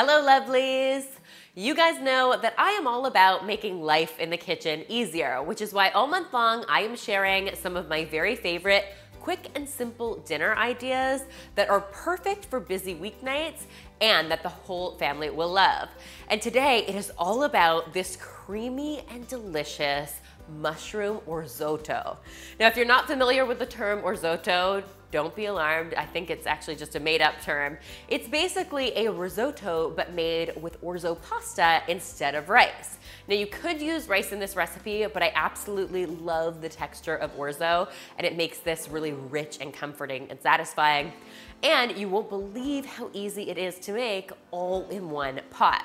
Hello lovelies! You guys know that I am all about making life in the kitchen easier, which is why all month long I am sharing some of my very favorite quick and simple dinner ideas that are perfect for busy weeknights and that the whole family will love. And today it is all about this creamy and delicious mushroom orzotto. Now, if you're not familiar with the term orzotto, don't be alarmed. I think it's actually just a made up term. It's basically a risotto, but made with orzo pasta instead of rice. Now, you could use rice in this recipe, but I absolutely love the texture of orzo, and it makes this really rich and comforting and satisfying. And you won't believe how easy it is to make all in one pot.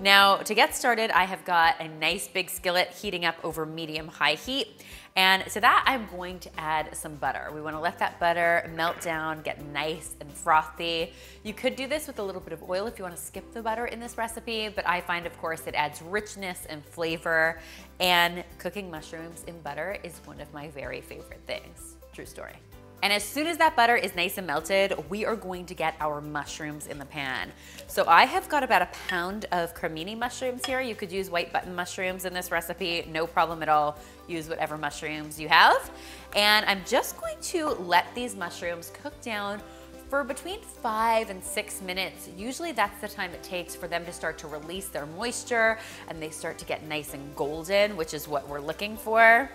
Now, to get started, I have got a nice big skillet heating up over medium-high heat. And to that, I'm going to add some butter. We want to let that butter melt down, get nice and frothy. You could do this with a little bit of oil if you want to skip the butter in this recipe, but I find, of course, it adds richness and flavor. And cooking mushrooms in butter is one of my very favorite things. True story. And as soon as that butter is nice and melted, we are going to get our mushrooms in the pan. So I have got about a pound of cremini mushrooms here. You could use white button mushrooms in this recipe, no problem at all. Use whatever mushrooms you have. And I'm just going to let these mushrooms cook down for between 5 and 6 minutes. Usually that's the time it takes for them to start to release their moisture and they start to get nice and golden, which is what we're looking for.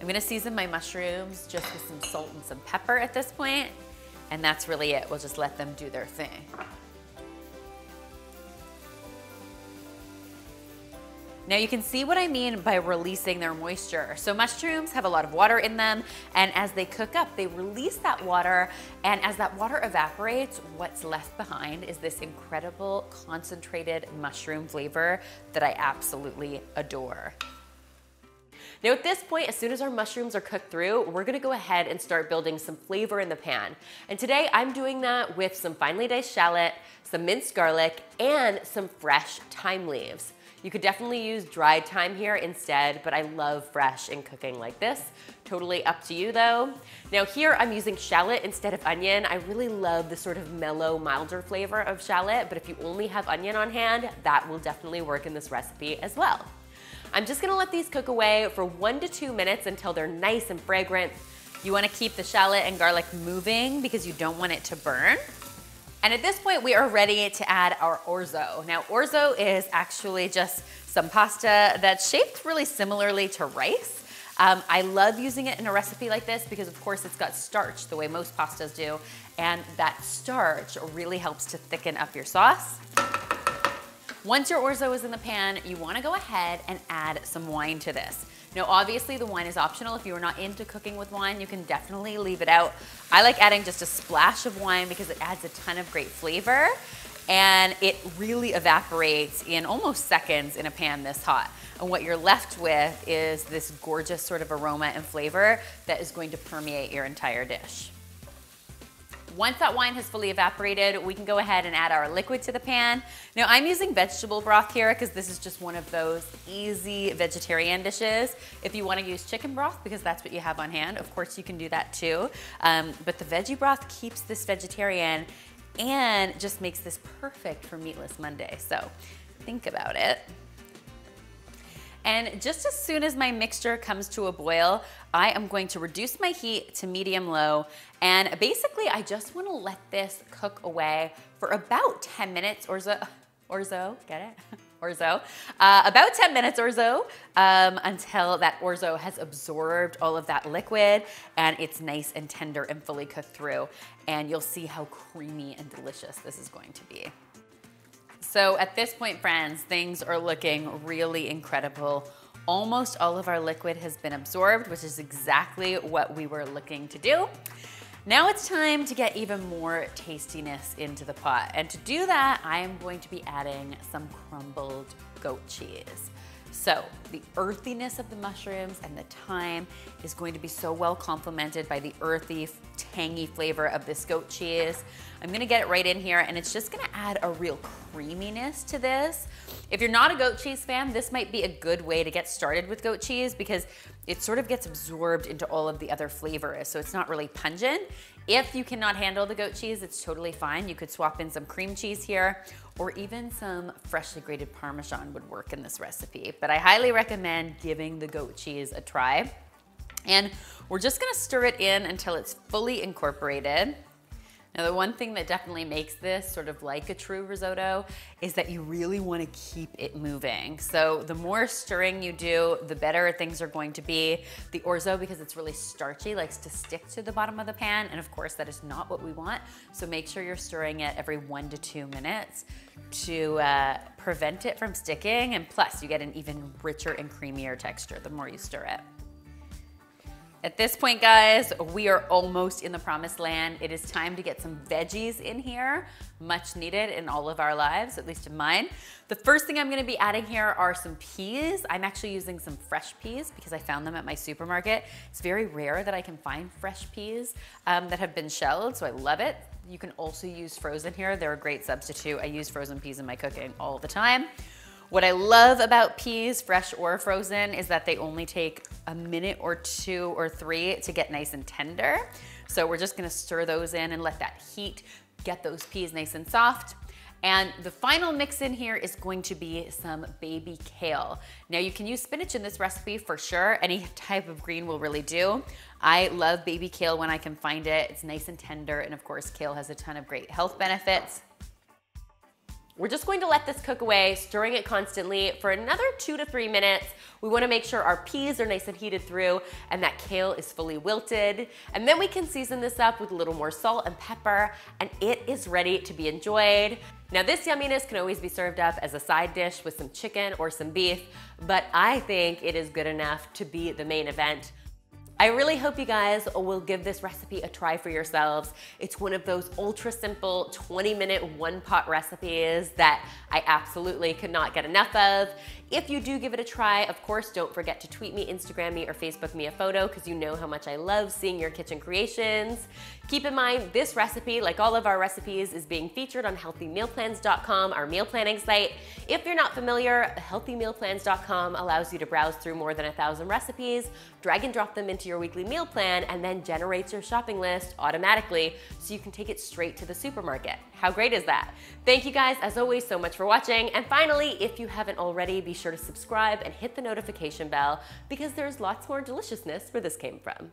I'm gonna season my mushrooms just with some salt and some pepper at this point, and that's really it. We'll just let them do their thing. Now you can see what I mean by releasing their moisture. So mushrooms have a lot of water in them, and as they cook up, they release that water, and as that water evaporates, what's left behind is this incredible concentrated mushroom flavor that I absolutely adore. Now at this point, as soon as our mushrooms are cooked through, we're gonna go ahead and start building some flavor in the pan. And today I'm doing that with some finely diced shallot, some minced garlic, and some fresh thyme leaves. You could definitely use dried thyme here instead, but I love fresh in cooking like this. Totally up to you though. Now here I'm using shallot instead of onion. I really love the sort of mellow, milder flavor of shallot, but if you only have onion on hand, that will definitely work in this recipe as well. I'm just gonna let these cook away for 1 to 2 minutes until they're nice and fragrant. You wanna keep the shallot and garlic moving because you don't want it to burn. And at this point, we are ready to add our orzo. Now, orzo is actually just some pasta that's shaped really similarly to rice. I love using it in a recipe like this because, of course, it's got starch the way most pastas do, and that starch really helps to thicken up your sauce. Once your orzo is in the pan, you wanna go ahead and add some wine to this. Now, obviously the wine is optional. If you are not into cooking with wine, you can definitely leave it out. I like adding just a splash of wine because it adds a ton of great flavor and it really evaporates in almost seconds in a pan this hot. And what you're left with is this gorgeous sort of aroma and flavor that is going to permeate your entire dish. Once that wine has fully evaporated, we can go ahead and add our liquid to the pan. Now I'm using vegetable broth here because this is just one of those easy vegetarian dishes. If you want to use chicken broth because that's what you have on hand, of course you can do that too. But the veggie broth keeps this vegetarian and just makes this perfect for Meatless Monday. So think about it. And just as soon as my mixture comes to a boil, I am going to reduce my heat to medium-low, and basically I just wanna let this cook away for about 10 minutes or so, until that orzo has absorbed all of that liquid and it's nice and tender and fully cooked through, and you'll see how creamy and delicious this is going to be. So at this point, friends, things are looking really incredible. Almost all of our liquid has been absorbed, which is exactly what we were looking to do. Now it's time to get even more tastiness into the pot. And to do that, I am going to be adding some crumbled goat cheese. So the earthiness of the mushrooms and the thyme is going to be so well complemented by the earthy, tangy flavor of this goat cheese. I'm gonna get it right in here, and it's just gonna add a real creaminess to this. If you're not a goat cheese fan, this might be a good way to get started with goat cheese because it sort of gets absorbed into all of the other flavors, so it's not really pungent. If you cannot handle the goat cheese, it's totally fine. You could swap in some cream cheese here, or even some freshly grated Parmesan would work in this recipe. But I highly recommend giving the goat cheese a try. And we're just gonna stir it in until it's fully incorporated. Now, the one thing that definitely makes this sort of like a true risotto is that you really want to keep it moving. So the more stirring you do, the better things are going to be. The orzo, because it's really starchy, likes to stick to the bottom of the pan, and of course that is not what we want. So make sure you're stirring it every 1 to 2 minutes to prevent it from sticking, and plus you get an even richer and creamier texture the more you stir it. At this point, guys, we are almost in the promised land. It is time to get some veggies in here, much needed in all of our lives, at least in mine. The first thing I'm gonna be adding here are some peas. I'm actually using some fresh peas because I found them at my supermarket. It's very rare that I can find fresh peas that have been shelled, so I love it. You can also use frozen here. They're a great substitute. I use frozen peas in my cooking all the time. What I love about peas, fresh or frozen, is that they only take a minute or two or three to get nice and tender. So we're just gonna stir those in and let that heat get those peas nice and soft. And the final mix in here is going to be some baby kale. Now, you can use spinach in this recipe for sure. Any type of green will really do. I love baby kale when I can find it. It's nice and tender, and of course kale has a ton of great health benefits. We're just going to let this cook away, stirring it constantly for another 2 to 3 minutes. We want to make sure our peas are nice and heated through and that kale is fully wilted. And then we can season this up with a little more salt and pepper, and it is ready to be enjoyed. Now, this yumminess can always be served up as a side dish with some chicken or some beef, but I think it is good enough to be the main event. I really hope you guys will give this recipe a try for yourselves. It's one of those ultra simple 20-minute one-pot recipes that I absolutely could not get enough of. If you do give it a try, of course, don't forget to tweet me, Instagram me, or Facebook me a photo, because you know how much I love seeing your kitchen creations. Keep in mind, this recipe, like all of our recipes, is being featured on HealthyMealPlans.com, our meal planning site. If you're not familiar, HealthyMealPlans.com allows you to browse through more than 1,000 recipes, drag and drop them into your weekly meal plan, and then generates your shopping list automatically so you can take it straight to the supermarket. How great is that? Thank you guys, as always, so much for watching. And finally, if you haven't already, be sure to subscribe and hit the notification bell because there's lots more deliciousness where this came from.